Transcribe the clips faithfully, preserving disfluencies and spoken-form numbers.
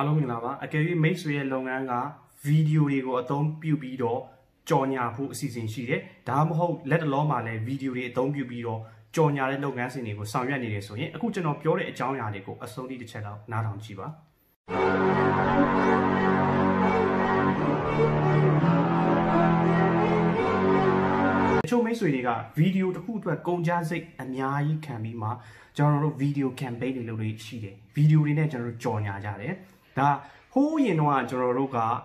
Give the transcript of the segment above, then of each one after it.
Hello, my name is Longa. Video rego don't be video. Johnny season she Dam ho let alone video re don't be video. Johnny Longa Sinigo, Samyani so a good of pure a Johnny Adigo, a solid cheddar, not on Chiba. Show me video the good work go jazzy and yai can be ma general video campaign in she video in general Johnny Ajare. Da ho ye no roga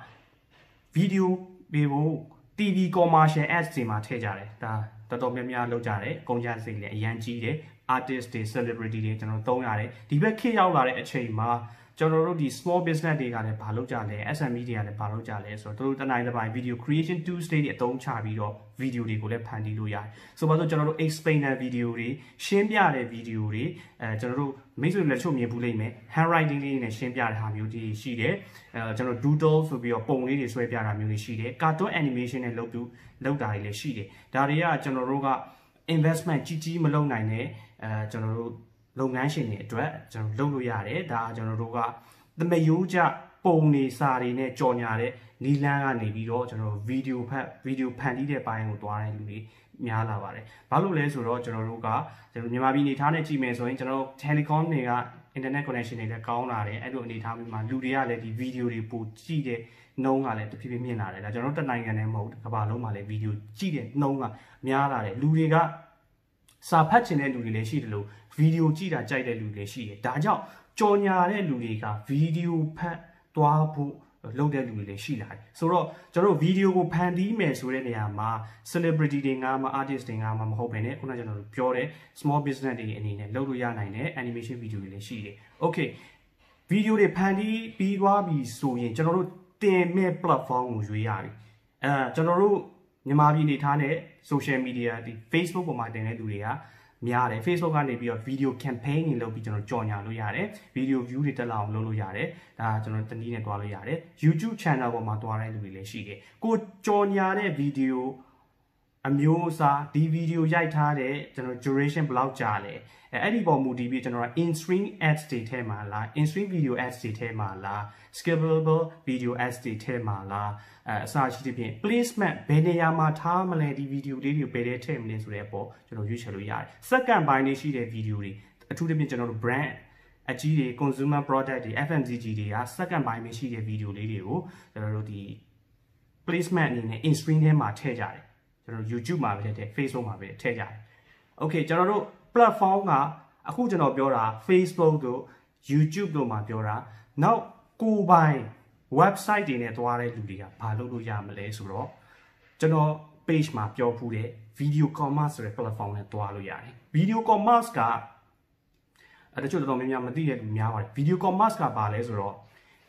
video bevo T V commercial ads ma thejare da tato mya mya lauk jare gong ja sei le yan ji de artist de celebrity de jano tong ya de di bek khit yauk la de a chain ma jano ro di small business de ga le ba lauk ja le S M E de ga le ba lauk ja le so to to nai le bai video creation Tuesday de a tong cha pi ro video de ko le phan di lo ya so ba so jano ro explainer video de shin pya de video de eh jano ro mai so le chot myin bu lai me handwriting de ne shin pya de ha myo de shi de eh jano doodle so pi ro pon le de sway pya da myo de shi de cartoon animation ne lauk pu lauk da de le shi de da de ya jano ro ga investment chi chi ma lauk nai ne eh jano ro loungan shin ne atwat jano lauk lo ya de da jano ro ga tamayo ja pon ni sa de ne jaw nya de ni lan ga ne pi ro jano video phat video phan ti de bai ko twa de lu ni များလာပါတယ်ဘာလို့လဲဆိုတော့ကျွန်တော်တို့ကမြန်မာပြည်နေထားနေကြည့်မယ်ဆိုရင်ကျွန်တော် Telecom တွေက internet connection တွေလည်းကောင်းလာတယ်အဲ့လိုအနေထားမျိုးမှာလူတွေကလည်းဒီ video တွေပိုကြည့်တဲ့နှုန်းကလည်းတစ်ဖြည်းဖြည်းမြင့်လာတယ်ဒါကျွန်တော်တို့တနိုင်ငံနဲ့မဟုတ်ကမ္ဘာလုံးမှာလည်း video ကြည့်တဲ့နှုန်းကများလာတယ်လူတွေကစာဖတ်ချင်တဲ့လူတွေလည်းရှိတယ်လို့ video ကြည့်တာကြိုက်တဲ့လူတွေလည်းရှိတယ်ဒါကြောင့်ကြော်ညာတဲ့လူတွေက video ဖတ်သွားဖို့ low that you will she like. So Jaro video go pandi me so ma celebrity dingama artist dingama hoping it on general pure small business in low yana animation video will she okay video de pandi biwabi so yin general teme platform usually uh general nyamabi nitane social media the Facebook or my dene do ya Facebook and a video campaign in Lopi General Johnny Loyare, video view it along Lolo Yare, General Tanina Gualiare, YouTube channel of Matuara and Vilashige. Go Johnny video Amusa, D video Yaitare, General Duration Block Jale, Edible Moody General in string ads de Temala, in string video ads de Temala, skippable video ads de Temala, Sachi placement Beneyama Tamale video video Bede Temlins Repo, General Usually. Second by Nishi video, a two dimensional brand. A G D, consumer product, the F M C G D, second by Nishi video video, the placement in in string Hema YouTube market, Facebook market, Tega. Okay, general platform, a good no biora, Facebook do, YouTube do my biora. Now go by website in a toare ludia, Palulu Yamale Suro, general page map your pude, video commerce platform at Toaluya. Video commerce car at the children of Yamadi and Miawar, video commerce car balesuro,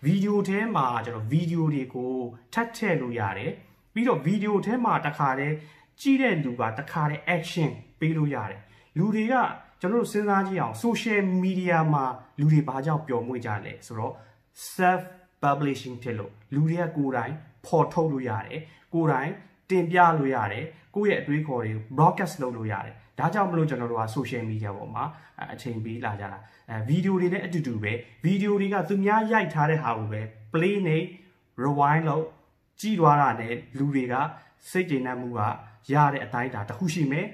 video tema, video de go, tate luyare. Video video tema takare, Chile Luba takare action, Peluyare. Luria, General Senagia, social media ma, Luribaja Pio Mujale, Soro, self publishing tello, Luria Gurai, Porto Luyare, Gurai, Tembia Luyare, Guet Record, Broadcast Luyare. Daja Blue General social media woma, a chain be lajara. Video did to do way, video diga Zumia Yaitare Hawe, play nay, rewind low. Chidwara de Luriga, Sejenamuga, Yare Ataida, Hushime,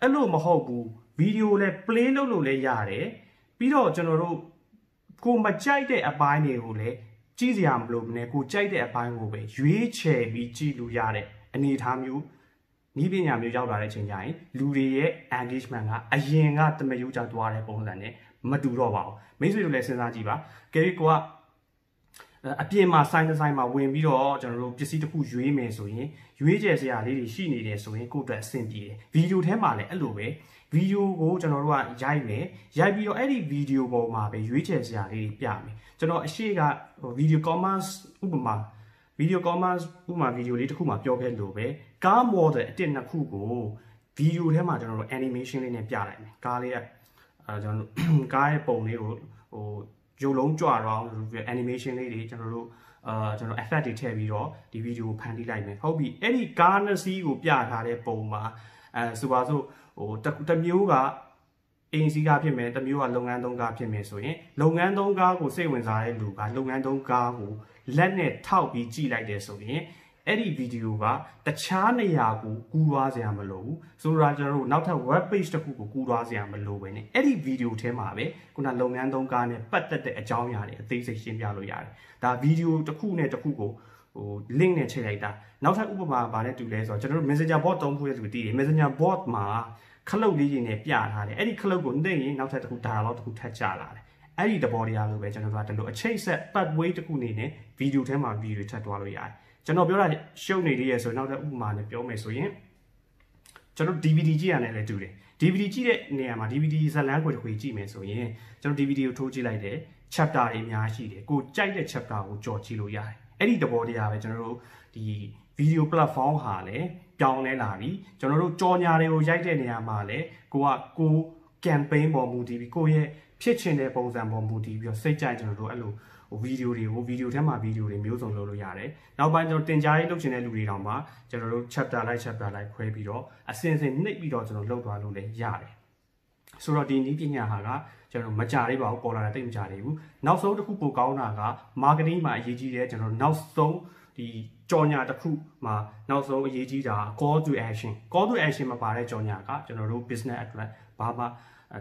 Elo Mahobu, video le play lolo le yare, Pido General Kumachite a bine hule, Chiziam Blumne, Kuchite a bine hube, Yuiche, Vici Luyare, and need harm you. Nibiam Yara Chenai, Lurie, English manga, Ayenga, the Mayuja Dware Bonane, Madurova, Mizu Lesson Ajiba, Kerikwa. A P M A sign sign my win video general Jesse who you may so in U J S A lady she needed so in good simply video temale alloy video go general Jaime Yabio any video go ma be U J S A lady Piami general Shiga video commerce Ubuma video commerce Uma video little Kuma Pyoke Lobe Gam water Tina Kugo video tema general animation in a Pialan Galia Guy Bonero or Joe Long Jaw around animation lady general uh general affected video, the video panty like hobby any garner see you piata de boma, uh, so or the yoga အိမ်စီကားဖြစ်မယ်တစ်မျိုးကလုပ်ငန်းသုံးကားဖြစ်မယ်ဆိုရင်လုပ်ငန်းသုံးကားကိုစိတ်ဝင်စားတဲ့လူကလုပ်ငန်းသုံးကားကိုလက်နဲ့ထောက်ပြီးကြည့်လိုက်တယ်ဆိုရင်အဲ့ဒီဗီဒီယိုကတခြားနေရာကိုကူးွားစရာမလိုဘူးဆိုတော့ကျွန်တော်တို့နောက်ထပ် web page တစ်ခုကိုကူးွားစရာမလိုပဲねအဲ့ဒီဗီဒီယိုထဲမှာပဲခုနလုပ်ငန်းသုံးကားနဲ့ပတ်သက်တဲ့အကြောင်းအရာတွေအသေးစိတ်ရှင်းပြလို့ရတယ်ဒါဗီဒီယိုတစ်ခုနဲ့တစ်ခုကိုဟို link နဲ့ချိန်လိုက်တာနောက်ထပ်ဥပမာဘာနဲ့တူလဲဆိုတော့ကျွန်တော်တို့ messenger bot သုံးဖို့ရတူတည်တယ် messenger bot မှာခလုတ်လေးကြီးနဲ့ပြထားတယ်အဲ့ဒီခလုတ်ကိုနှိမ့်ရင်နောက်ထပ်တစ်ခု dialog တစ်ခုထပ်ချလာတယ်အဲ့ဒီတဘောတရားလို့ပဲကျွန်တော်တို့ကတလို့အချိတ်ဆက် pathway တစ်ခုနေနဲ့ဗီဒီယိုထဲမှာဗီဒီယိုထပ်သွားလို့ရတယ်ကျွန်တော်ပြောတာရှုပ်နေလေးရယ်ဆိုနောက်တဲ့ဥပမာနဲ့ပြောမယ်ဆိုရင်ကျွန်တော် D V D ကြည့်ရတယ်လည်းတူတယ် D V D ကြည့်တဲ့နေရာမှာ D V D ဇာတ်လမ်းကိုတစ်ခွေကြည့်မယ်ဆိုရင်ကျွန်တော် D V D ကိုထိုးကြည့်လိုက်တယ် chapter တွေအများရှိတယ်ကိုကြိုက်တဲ့ chapter ကိုကြော်ကြည့်လို့ရတယ်အဲ့ဒီတဘောတရားပဲကျွန်တော်တို့ဒီ video platform ဟာလည်းပြောင်းလဲလာပြီကျွန်တော်တို့ကြော်ညာတွေကိုရိုက်တဲ့နေရာမှာလည်းကိုကကို campaign ပေါ်မူတည်ပြီးကိုရဲ့ဖြစ်ချင်တဲ့ပုံစံပေါ်မူတည်ပြီးတော့စိတ်ကြိုက်ကျွန်တော်တို့အဲ့လိုဗီဒီယိုတွေကိုဗီဒီယိုထဲမှာဗီဒီယိုတွေမျိုးစုံလုပ်လို့ရတယ်နောက်ပိုင်းကျွန်တော်တင်ကြားရေးလုပ်ချင်တဲ့လူတွေတောင်မှကျွန်တော်တို့ chapter လိုက် chapter လိုက်ခွဲပြီးတော့အစဉ်အစဉ်နှိပ်ပြီးတော့ကျွန်တော်လုပ်သွားလို့လည်းရတယ်ဆိုတော့ဒီနည်းပညာဟာကကျွန်တော်မကြသေးပါဘူးပေါ်လာတာတိတ်မကြသေးဘူးနောက်ဆုံးတစ်ခုပိုကောင်းတာက marketing မှာအရေးကြီးတယ်ကျွန်တော်နောက်ဆုံးဒီကြော်ညာတစ်ခုမှာနောက်ဆုံးအရေးကြီးတာ call to action call to action မှာပါတဲ့ကြော်ညာကကျွန်တော်တို့ business address ဘာမှ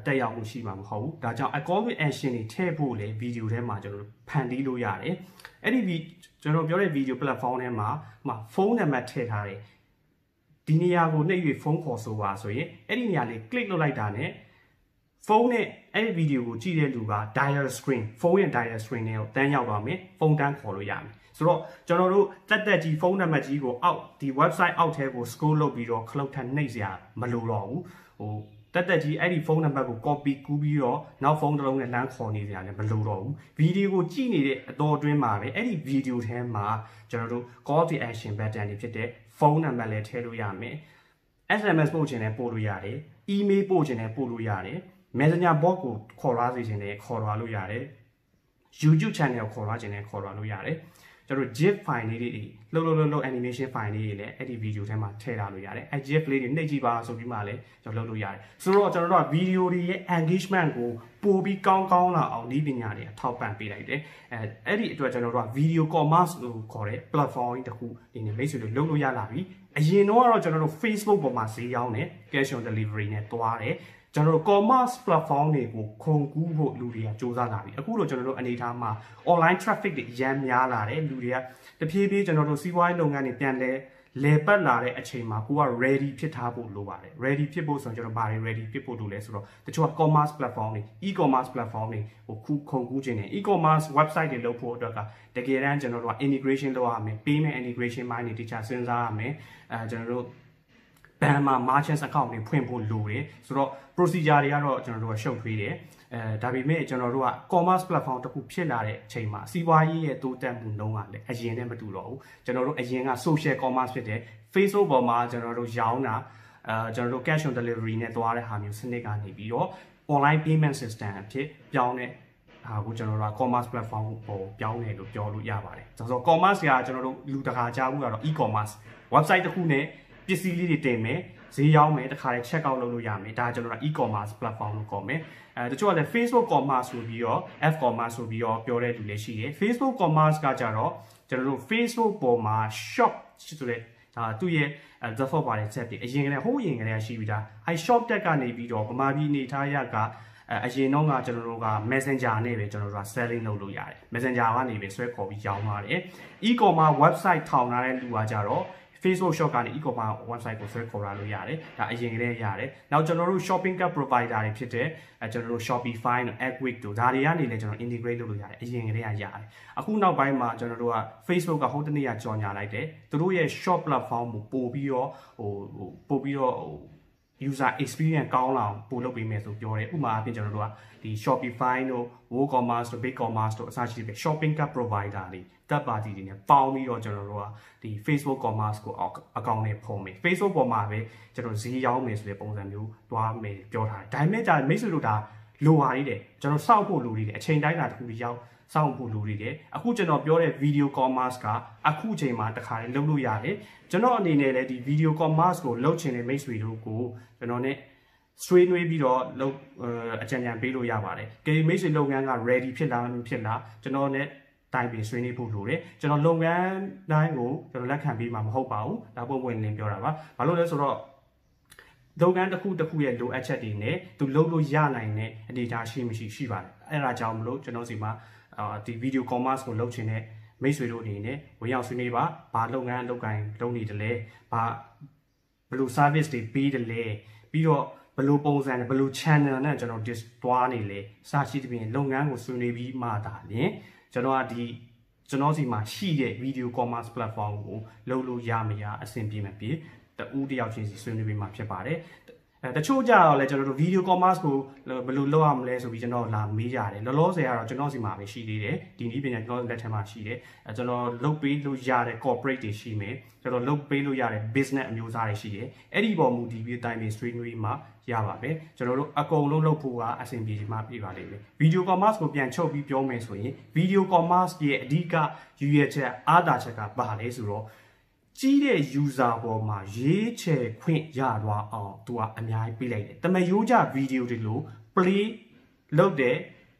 တက်ရောက်မှုရှိမှာမဟုတ်ဘူးဒါကြောင့် call to action တွေထည့်ဖို့လေဗီဒီယိုထဲမှာကျွန်တော်ဖန်တီးလို့ရတယ်အဲ့ဒီကျွန်တော်ပြောတဲ့ video platform ထဲမှာမှာဖုန်းနံပါတ်ထည့်ထားတယ်ဒီနေရာကိုနှိပ်၍ဖုန်းခေါ်ဆိုပါဆိုရင်အဲ့ဒီနေရာလေး click လုပ်လိုက်တာနဲ့ဖုန်းနဲ့အဲ့ဒီဗီဒီယိုကိုကြည့်တဲ့လူက dial screen ဖုန်းရဲ့ dial screen နဲ့တန်းရောက်ပါမယ်ဖုန်းတန်းခေါ်လို့ရမယ်ဆိုတော့ကျွန်တော်တို့တက်တက်ကြီးဖုန်းနံပါတ်ကြီးကိုအောက်ဒီ website အောက်ထဲကို scroll လုပ်ပြီးတော့ cloud ထပ်နှိပ်စရာမလိုတော့ဘူးဟိုတက်တက်ကြီးအဲ့ဒီဖုန်းနံပါတ်ကို copy ကူးပြီးတော့နောက်ဖုန်းတစ်လုံးနဲ့လမ်းခေါ်နေကြတယ်မလိုတော့ဘူးဗီဒီယိုကိုကြည့်နေတဲ့အတော်အတွင်းမှာပဲအဲ့ဒီဗီဒီယိုထဲမှာကျွန်တော်တို့ call to action button တွေဖြစ်တဲ့ဖုန်းနံပါတ်လည်းထည့်လို့ရမယ် S M S ပို့ချင်တယ်ပို့လို့ရတယ် email ပို့ချင်တယ်ပို့လို့ရတယ် messenger bot ကိုခေါ်လာစေချင်တယ်ခေါ်လာလို့ရတယ် YouTube channel ကိုခေါ်လာချင်တယ်ခေါ်လာလို့ရတယ်ကျွန်တော် gif file လေးတွေလှုပ်လှုပ်လှုပ်လှုပ် animation file လေးတွေလည်းအဲ့ဒီ video ထဲမှာထည့်ထားလို့ရတယ်အဲ့ gif လေးတွေနှိပ်ကြည့်ပါဆိုပြီးမှလည်းကျွန်တော်လုပ်လို့ရတယ်ဆိုတော့ကျွန်တော်တို့က video တွေရဲ့ engagement ကိုပိုပြီးကောင်းကောင်းလာအောင်ဒီပညာတွေအထောက်ပံ့ပေးလိုက်တယ်အဲအဲ့ဒီအတွက်ကျွန်တော်တို့က video commerce လို့ခေါ်တဲ့ platform တစ်ခုဒီနေ့မိတ်ဆွေတို့လုပ်လို့ရလာပြီအရင်တော့ကတော့ကျွန်တော်တို့ Facebook ပေါ်မှာဈေးရောင်းတယ် cash on delivery နဲ့တွားတယ်ကျွန်တော် commerce platform တွေကိုခုံကူးဖို့လူတွေကစူးစမ်းလာပြီအခုတော့ကျွန်တော်တို့အနေထားမှာ online traffic တွေရမ်းများလာတယ်လူတွေကတဖြည်းဖြည်းကျွန်တော်တို့စီးပွားရေးလုပ်ငန်းတွေပြန်လဲလေပတ်လာတဲ့အချိန်မှာကိုက ready ဖြစ်ထားဖို့လိုပါတယ် ready ဖြစ်ဖို့ဆိုရင်ကျွန်တော်ဘာတွေ ready ဖြစ်ဖို့လိုလဲဆိုတော့တချို့က commerce platform တွေ e-commerce platform တွေကိုခုခုံကူးခြင်းနဲ့ e-commerce website တွေလုပ်ဖို့အတွက်ကတကယ်တမ်းကျွန်တော်တို့က integration လုပ်ရမယ် payment integration မိုင်းတွေတခြားစဉ်းစားရမယ်အဲကျွန်တော်တို့ဘဏ်မှာ merchant account တွေဖွင့်ဖို့လိုတယ်ဆိုတော့ procedure တွေကတော့ကျွန်တော်တို့ကရှုပ်ထွေးတယ်အဲဒါပေမဲ့ကျွန်တော်တို့က commerce platform တစ်ခုဖြစ်လာတဲ့အချိန်မှာစီးပွားရေးရဲ့တိုးတက်မှုနှုန်းကလည်းအရင်နဲ့မတူတော့ဘူးကျွန်တော်တို့အရင်က social commerce ဖြစ်တယ် Facebook ပေါ်မှာကျွန်တော်တို့ရောင်းတာအဲကျွန်တော်တို့ cash on delivery နဲ့သွားတဲ့ဟာမျိုးစနစ်ကနေပြီးတော့ online payment system အဖြစ်ပြောင်းတဲ့ဟာကိုကျွန်တော်တို့က commerce platform ကိုပြောင်းတယ်လို့ပြောလို့ရပါတယ်ဒါဆိုတော့ commerce ကကျွန်တော်တို့လူတကာကြားမှုကတော့ e-commerce website တစ်ခုနဲ့ပစ္စည်းလေးတွေတင်မယ်ဈေးရောက်မယ်တခါလေ check out လုပ်လို့ရမယ်ဒါကျွန်တော်တို့ e-commerce platform လို့ခေါ်မယ်အဲတချို့ကလည်း Facebook commerce ဆိုပြီးတော့ F commerce ဆိုပြီးတော့ပြောတဲ့လူလည်းရှိတယ် Facebook commerce ကကြတော့ကျွန်တော်တို့ Facebook ပေါ်မှာ shop ဆိုတဲ့ဒါသူ့ရဲ့ default ပါတဲ့ set တွေအရင်ကလည်းဟိုးအရင်ကလည်းရှိပြီးသားအဲ shop tag ကနေပြီးတော့ပမာပြီးနေထားရကအရင်တော့ကကျွန်တော်တို့က Messenger နဲ့ပဲကျွန်တော်တို့က selling လုပ်လို့ရတယ် Messenger ကနေပဲဆွဲခေါ်ပြီးရောင်းပါတယ် e-commerce website ထောင်ထားတဲ့လူကကြတော့Facebook Shop ကနေ e-commerce website ကိုဆွဲခေါ်လာလို့ရတယ်ဒါအရင်ကတည်းကရတယ်နောက်ကျွန်တော်တို့ shopping cart provider တွေဖြစ်တဲ့ကျွန်တော်တို့ Shopify နဲ့ Ecwik တို့ဒါတွေကနေလည်းကျွန်တော် integrate လုပ်လို့ရတယ်အရင်ကတည်းကရတယ်အခုနောက်ပိုင်းမှာကျွန်တော်တို့က Facebook ကဟိုတနေ့ကကြော်ညာလိုက်တယ်သူတို့ရဲ့ shop platform ကိုပို့ပြီးတော့ဟိုပို့ပြီးတော့ user experience ကောင်းလာအောင်ပို့လုပ်ပေးမယ်ဆိုပြောတယ်ဥပမာအဖြစ်ကျွန်တော်တို့ကဒီ Shopify တို့ WooCommerce တို့ BigCommerce တို့အစရှိတဲ့ shopping cart provider တွေတပ်ပါတီတွေနဲ့ပေါင်းပြီးတော့ကျွန်တော်တို့ကဒီ Facebook commerce ကိုအကောင့်နဲ့ပုံမယ် Facebook ပေါ်မှာပဲကျွန်တော်ဈေးရောင်းမယ်ဆိုတဲ့ပုံစံမျိုးတွားမယ်ပြောထားတယ်ဒါပေမဲ့ဒါမိတ်ဆွေတို့ဒါလိုပါသေးတယ်ကျွန်တော်စောင့်ဖို့လိုသေးတယ်အချိန်တိုင်းတာတစ်ခုရောက်စောင့်ဖို့လိုသေးတယ်အခုကျွန်တော်ပြောတဲ့ video commerce ကအခုချိန်မှာတခါလေးလုပ်လို့ရတယ်ကျွန်တော်အနေနဲ့လည်းဒီ video commerce ကိုလုပ်ချင်တဲ့မိတ်ဆွေတို့ကိုကျွန်တော်နဲ့ ဆွေးနွေးပြီးတော့လုပ်အကြံဉာဏ်ပေးလို့ရပါတယ်။ကလေးမိတ်ဆွေလုပ်ငန်းက ready ဖြစ်လားမဖြစ်လားကျွန်တော်နဲ့တိုင်ပင်ဆွေးနွေးဖို့လိုတယ်။ကျွန်တော်လုပ်ငန်းတိုင်းကိုကျွန်တော်လက်ခံပေးမှာမဟုတ်ပါဘူး။ဒါပုံဝင်လင်းပြောတာပါ။ဘာလို့လဲဆိုတော့လုပ်ငန်းတစ်ခုတစ်ခုရဲ့လိုအပ်ချက်တွေနဲ့သူလုပ်လို့ရနိုင်တဲ့အနေအထားရှိမရှိရှိပါတယ်။အဲ့ဒါကြောင့်မလို့ကျွန်တော်စီမှာဒီ video commerce ကိုလုပ်ချင်တဲ့မိတ်ဆွေတို့အနေနဲ့ဝင်ရောက်ဆွေးနွေးပါ။ဘာလုပ်ငန်းလုပ်ကိုင်လုပ်နေတယ်လဲ။ဘာဘယ်လို service တွေပေးတယ်လဲ။ပြီးတော့ဘယ်လိုပုံစံနဲ့ဘယ်လို channel နဲ့ကျွန်တော် dis သွားနေလဲစရှိသဖြင့်လုပ်ငန်းကိုဆွေးနွေးပြီးမှသာလျှင်ကျွန်တော်ကဒီကျွန်တော်စီမှာရှိတဲ့ video commerce platform ကိုလုပ်လို့ရမရအဆင်ပြေမပြေတူးတယောက်ချင်းစီဆွေးနွေးပြီးမှဖြစ်ပါတယ်အဲတချို့ကြတော့လည်းကျွန်တော်တို့ video commerce ကိုဘယ်လိုလုပ်ရမလဲဆိုပြီးကျွန်တော်လာမေးကြတယ်လောလောဆယ်ကတော့ကျွန်တော်စီမှာပဲရှိသေးတယ်ဒီနည်းပညာကျွန်တော်လက်ထက်မှာရှိတယ်အဲကျွန်တော်လုပ်ပေးလို့ရတဲ့ corporate တွေရှိမယ်ကျွန်တော်လုပ်ပေးလို့ရတဲ့ business အမျိုးအစားတွေရှိတယ်အဲ့ဒီပေါ်မူတည်ပြီးတိုင်းပြီး stream တွေမှာရပါပဲကျွန်တော်တို့အကုန်လုံးလုပ်ဖို့ကအဆင်ပြေမှာပြပါလိမ့်မယ် video commerce ကိုပြန်ချုပ်ပြီးပြောမယ်ဆိုရင် video commerce ရဲ့အဓိကရည်ရွယ်ချက်အားသာချက်ကဘာလဲဆိုတော့ကြီးတဲ့ user ပေါ်မှာရေးချယ်ခွင့်ရတော့အောင်သူကအများကြီးပေးလိုက်တယ်။တမယိုးကြ video တွေလို့ play လုပ်တဲ့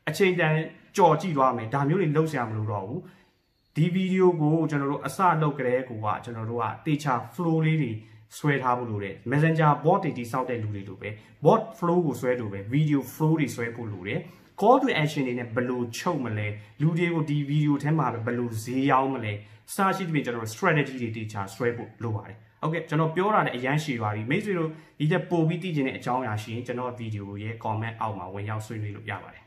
အချိန်တန်ကြော်ကြည့်သွားမယ်။ဒါမျိုးတွေလုပ်ဆရာမလို့တော့ဘူး။ဒီ video ကိုကျွန်တော်တို့အစလုပ်ကြတဲ့ကိုကကျွန်တော်တို့ကတေချာ flow လေးတွေဆွဲထားဖို့လိုတယ်။ Messenger bot တွေတိစောက်တဲ့လူတွေလိုပဲ bot flow ကိုဆွဲလို့ပဲ video flow တွေဆွဲဖို့လိုတယ်။ call to action တွေနဲ့ဘယ်လိုချုပ်မလဲလူတွေကိုဒီ video ထဲမှာပဲဘယ်လိုဈေးရောက်မလဲစရှိသဖြင့်ကျွန်တော် strategy တွေတေချာဆွဲဖို့လိုပါတယ်။ Okay ကျွန်တော်ပြောတာလည်းအရန်ရှည်ပါပြီ။မိတ်ဆွေတို့ဒီချက်ပို့ပြီးသိချင်တဲ့အကြောင်းအရာရှိရင်ကျွန်တော် video ရဲ့ comment အောက်မှာဝင်ရောက်ဆွေးနွေးလို့ရပါတယ်။